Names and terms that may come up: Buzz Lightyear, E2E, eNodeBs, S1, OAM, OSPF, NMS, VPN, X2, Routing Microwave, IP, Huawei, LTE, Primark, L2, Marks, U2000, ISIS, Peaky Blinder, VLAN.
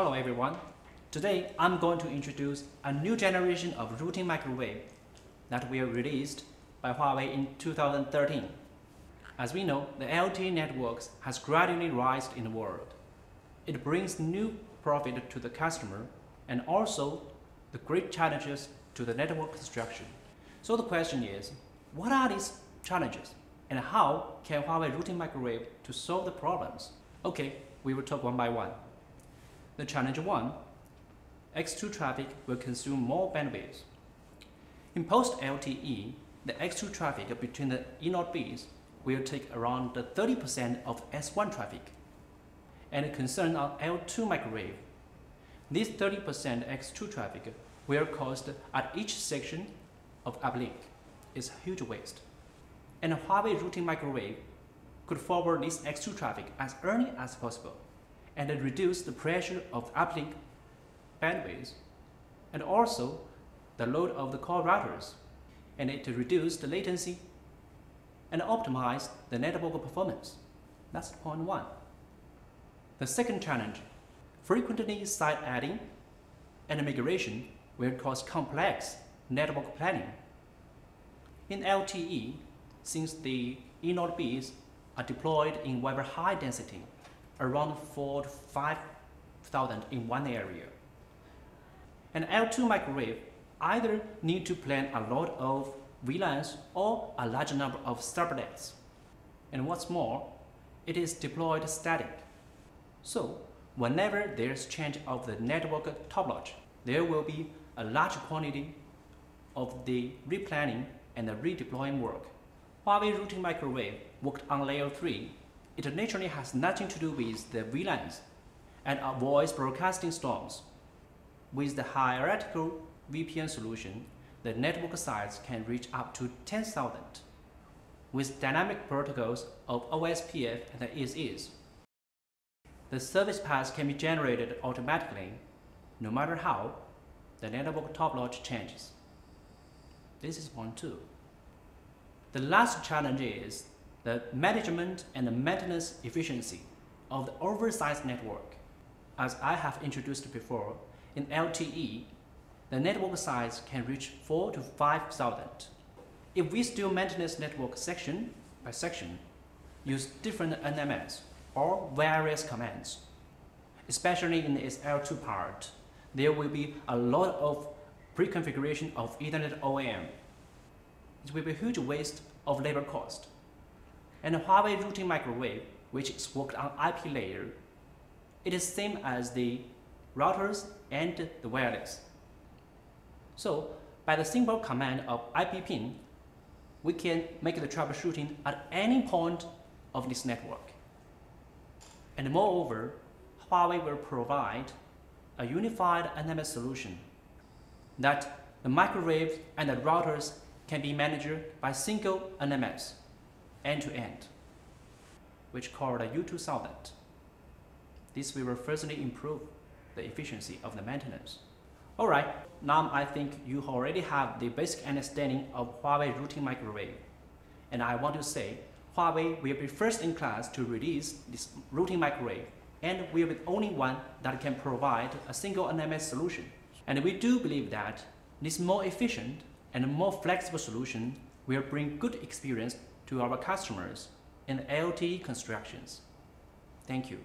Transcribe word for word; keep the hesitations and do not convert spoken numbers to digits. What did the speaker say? Hello everyone. Today I'm going to introduce a new generation of routing microwave that were released by Huawei in two thousand thirteen. As we know, the L T E networks has gradually risen in the world. It brings new profit to the customer and also the great challenges to the network construction. So the question is, what are these challenges and how can Huawei routing microwave to solve the problems? Okay, we will talk one by one. The challenge one, X two traffic will consume more bandwidth. In post-L T E, the X two traffic between the eNodeBs will take around thirty percent of S one traffic. And concern on L two microwave, this thirty percent X two traffic will cost at each section of uplink. It's a huge waste. And Huawei routing microwave could forward this X two traffic as early as possible and reduce the pressure of uplink bandwidth and also the load of the core routers, and it reduced the latency and optimized the network performance. That's point one. The second challenge, frequently site adding and migration will cause complex network planning. In L T E, since the eNodeBs are deployed in very high density, around four to five thousand in one area, and L two microwave either need to plan a lot of V LANs or a large number of subnets. And what's more, it is deployed static. So whenever there's change of the network topology, there will be a large quantity of the replanning and the redeploying work. Huawei routing microwave worked on layer three. It naturally has nothing to do with the V LANs and avoids broadcasting storms. With the hierarchical V P N solution, the network size can reach up to ten thousand with dynamic protocols of O S P F and the ISIS. The service paths can be generated automatically, no matter how the network topology changes. This is point two. The last challenge is the management and the maintenance efficiency of the oversized network. As I have introduced before, in L T E, the network size can reach four to five thousand. If we still maintain this network section by section, use different N M S or various commands, especially in its L two part, there will be a lot of pre-configuration of Ethernet O A M. It will be a huge waste of labor cost. And Huawei routing microwave, which is worked on I P layer, it is same as the routers and the wireless. So by the simple command of I P pin, we can make the troubleshooting at any point of this network. And moreover, Huawei will provide a unified N M S solution that the microwave and the routers can be managed by single N M S end-to-end, which called a U two thousand. This will firstly improve the efficiency of the maintenance. Alright, now I think you already have the basic understanding of Huawei routing microwave. And I want to say, Huawei will be first in class to release this routing microwave, and we are the only one that can provide a single N M S solution. And we do believe that this more efficient and more flexible solution will bring good experience to our customers in L T E constructions. Thank you.